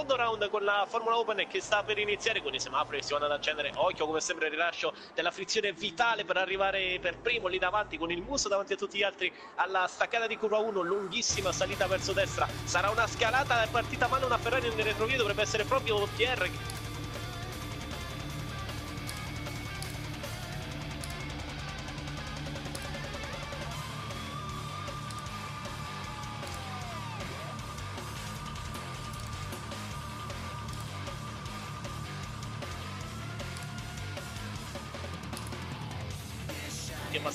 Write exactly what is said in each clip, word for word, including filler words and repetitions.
secondo round con la Formula Open che sta per iniziare, con i semafori che si vanno ad accendere. Occhio come sempre il rilascio della frizione vitale per arrivare per primo lì davanti, con il muso davanti a tutti gli altri alla staccata di curva uno, lunghissima salita verso destra, sarà una scalata, è partita male una Ferrari nel retrovia, dovrebbe essere proprio Pierre.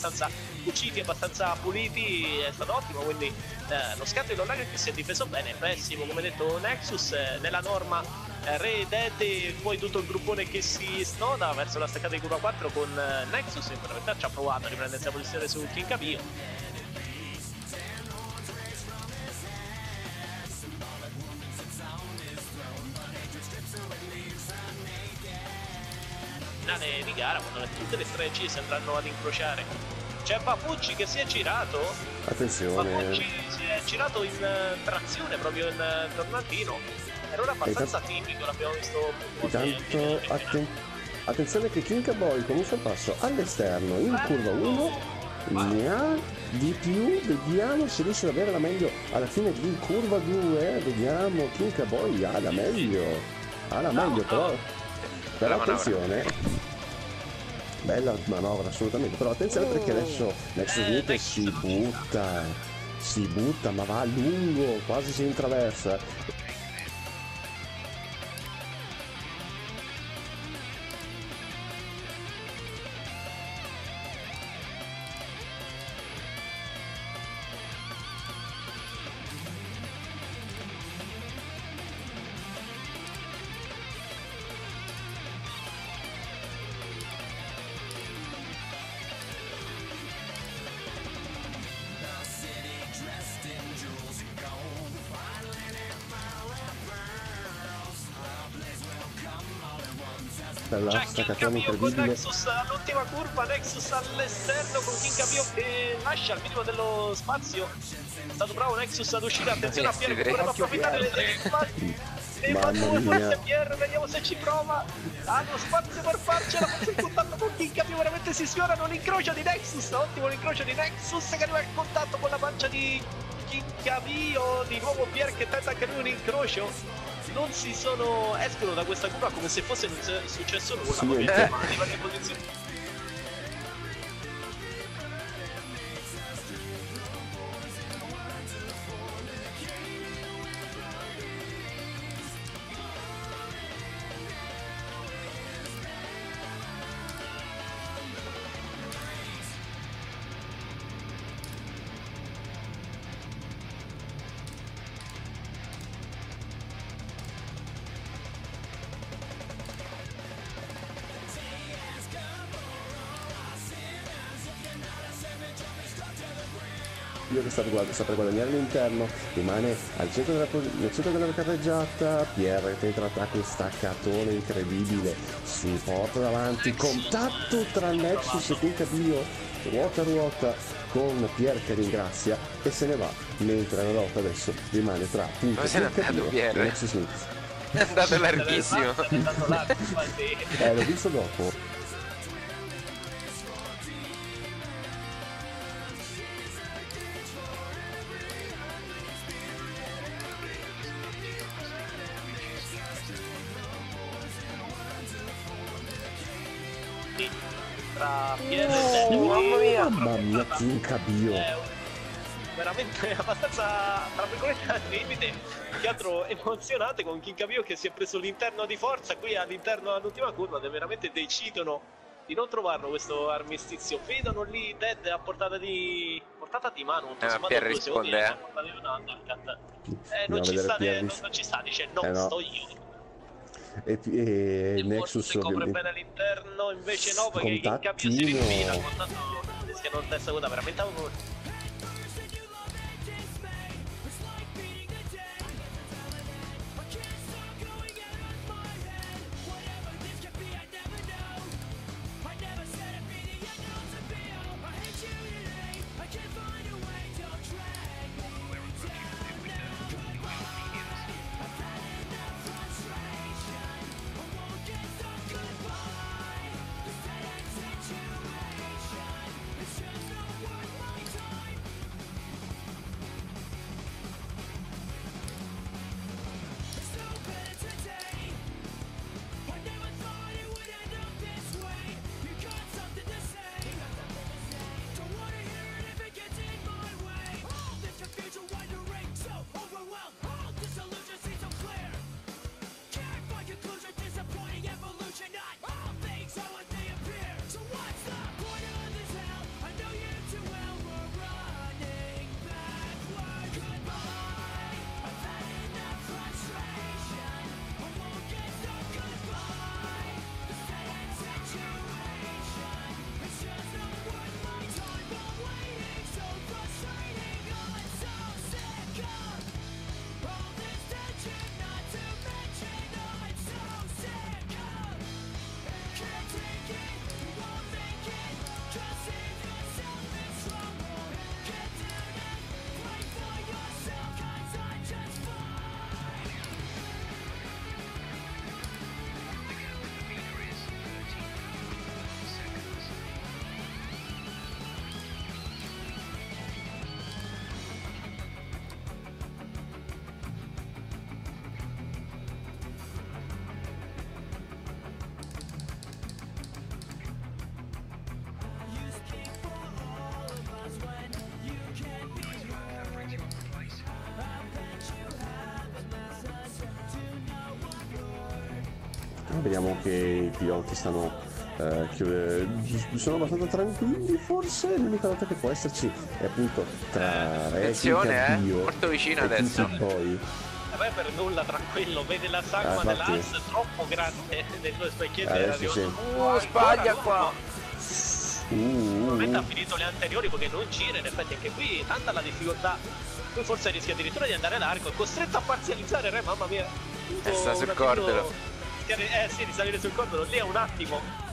Abbastanza cuciti, abbastanza puliti, è stato ottimo, quindi eh, lo scatto di Donaka che si è difeso bene, pessimo come detto Nexus, eh, nella norma eh, Redete, poi tutto il gruppone che si snoda verso la staccata di curva quattro con eh, Nexus, in realtà ci ha provato a riprendersi la posizione su KinkaBio. Finale di gara, quando tutte le strategie si andranno ad incrociare. C'è Papucci che si è girato. Attenzione, Papucci si è girato in uh, trazione proprio in uh, tornantino. Era un abbastanza tipico, l'abbiamo visto un po' intanto, di, atten attenzione che KinkaByo comincia il passo all'esterno in Parto. curva uno. Ne ha di più, vediamo se riesce ad avere la meglio alla fine di curva due. Vediamo, KinkaByo ha la meglio. Ha la meglio, no, però. No. Però attenzione, bella manovra assolutamente, però attenzione perché adesso Nexus Unite si butta, si butta ma va a lungo, quasi si intraversa. C'è KinkaByo con Nexus all'ultima curva, Nexus all'esterno con KinkaByo che lascia al minimo dello spazio. È stato bravo Nexus ad uscire, attenzione a Pierre che voleva approfittare delle tre fasi e fa due, forse Pierre, vediamo se ci prova, hanno spazio per farcela, forse il contatto con KinkaByo veramente si sfiorano, l'incrocio di Nexus, ottimo l'incrocio di Nexus che arriva in contatto con la pancia di KinkaByo, di nuovo Pierre che tenta anche lui un incrocio. Non si sono... escono da questa curva come se fosse non successo nulla, sì, eh. eh. Che sta per guadagnare all'interno, rimane al centro della, nel centro della carreggiata. Pierre che entra a questa staccatone incredibile, si porta davanti, contatto tra Nexus e KinkaByo, ruota ruota con Pierre che ringrazia e se ne va, mentre la lotta adesso rimane tra KinkaByo e Nexus Smith. È andato larghissimo. Eh, l'ho visto dopo. Tra Pierre e Nexus, mamma mia, mamma mia, KinkaByo veramente abbastanza tra virgolette al limite, che altro emozionate con KinkaByo che si è preso l'interno di forza qui all'interno dell'ultima curva, che veramente decidono di non trovarlo questo armistizio, vedono lì Dead a portata di portata di mano, eh, per rispondere eh. eh, non, ci sta, non, non ci sta, dice no, eh no. sto io e, e Nexus si copre bene all'interno, invece no perché KinkaByo si rinfila, contatto che non testa coda, veramente un gol. Vediamo che i piloti stanno eh, chiude... sono abbastanza tranquilli, forse l'unica nota che può esserci è appunto tra eh, attenzione eh, molto vicino adesso. Poi non è per nulla tranquillo, vede la sagoma ah, dell'Hans troppo grande nel suo specchietto. Adesso sì. Uh, sbaglia qua. Uh, uh, uh. Ha finito le anteriori perché non gira, in effetti anche qui tanta la difficoltà, lui forse rischia addirittura di andare largo, è costretto a parzializzare Re, mamma mia. E sta sul cordolo. Eh sì, di salire sul cordolo, lì è un attimo.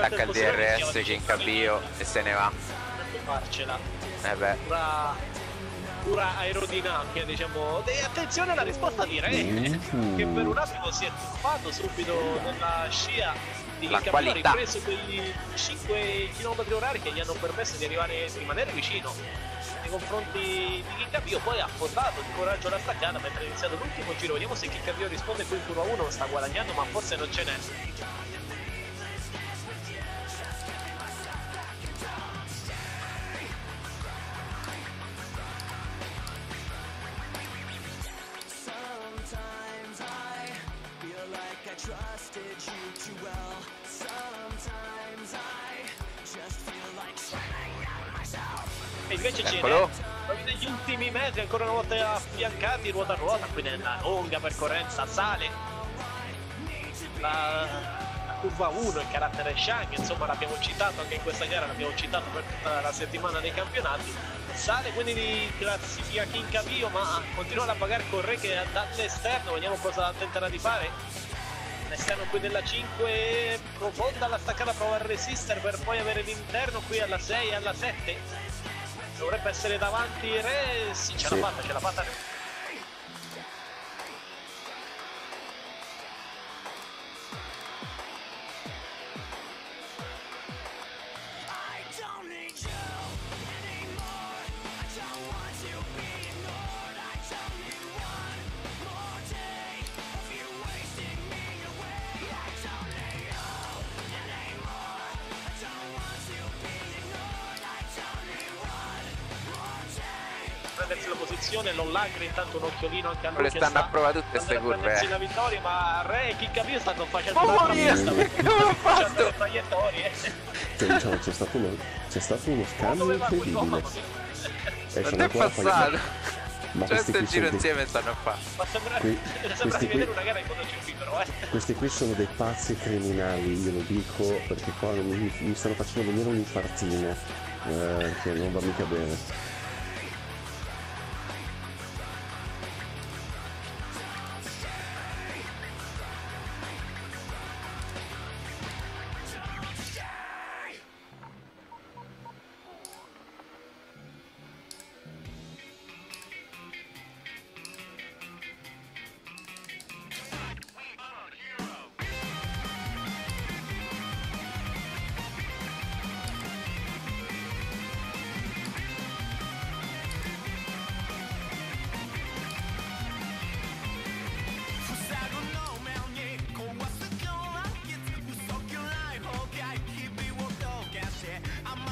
Attacca il D R S KinkaByo e se ne va. Farcela. Eh beh. Pura, pura aerodinamica, diciamo. E attenzione alla risposta di Ray, mm-hmm. che per un attimo si è tuffato subito nella scia di KinkaByo, ha ripreso quegli cinque chilometri orari che gli hanno permesso di arrivare, di rimanere vicino nei confronti di KinkaByo. Poi ha affrontato di coraggio la staccata mentre è iniziato l'ultimo giro. Vediamo se KinkaByo risponde qui in curva uno, sta guadagnando ma forse non ce n'è. E invece c'è negli ultimi metri ancora una volta affiancati ruota a ruota, qui nella lunga percorrenza sale la, la curva uno, il carattere Shang, insomma l'abbiamo citato anche in questa gara, l'abbiamo citato per tutta la settimana dei campionati. Sale quindi di classifica KinkaByo, ma continua a pagare con Re che dall'esterno, vediamo cosa tenterà di fare. All'esterno qui della cinque, profonda la staccata, prova a resistere per poi avere l'interno qui alla sei e alla sette. Dovrebbe essere davanti Re, sì, ce l'ha sì. fatta, ce l'ha fatta. La posizione, non lagre, intanto un occhiolino anche a noi. Le stanno sta, a provare tutte queste curve. La vittoria, ma Re e KinkaByo stanno facendo oh, una pista, facendo le traiettorie. Cioè, diciamo, c'è stato uno, c'è stato uno scambio incredibile. Eh, non è passato. Ma cioè, questo giro dei... insieme stanno qua. Ma sembra que... di vedere qui... una gara in motocicli, però, eh. Questi qui sono dei pazzi criminali, io lo dico, perché qua mi, mi stanno facendo venire un infartino, eh, che non va mica bene.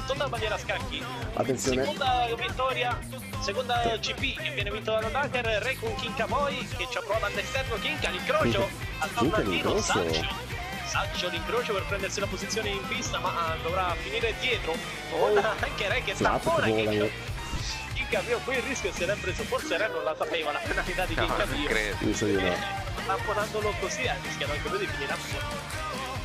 Seconda bandiera a scacchi, attenzione. Seconda vittoria, seconda G P che viene vinto da Donaka, Re con KinkaByo che ci approva all'esterno, Kinka l'incrocio al tavolino, Saccio l'incrocio per prendersi la posizione in pista, ma dovrà finire dietro. Oh, anche Re che sta fuori, KinkaByo KinkaByo qui il rischio si era preso, forse Re non la sapeva la penalità di KinkaByo, no, tamponandolo così rischiano anche lui di finire a fuori.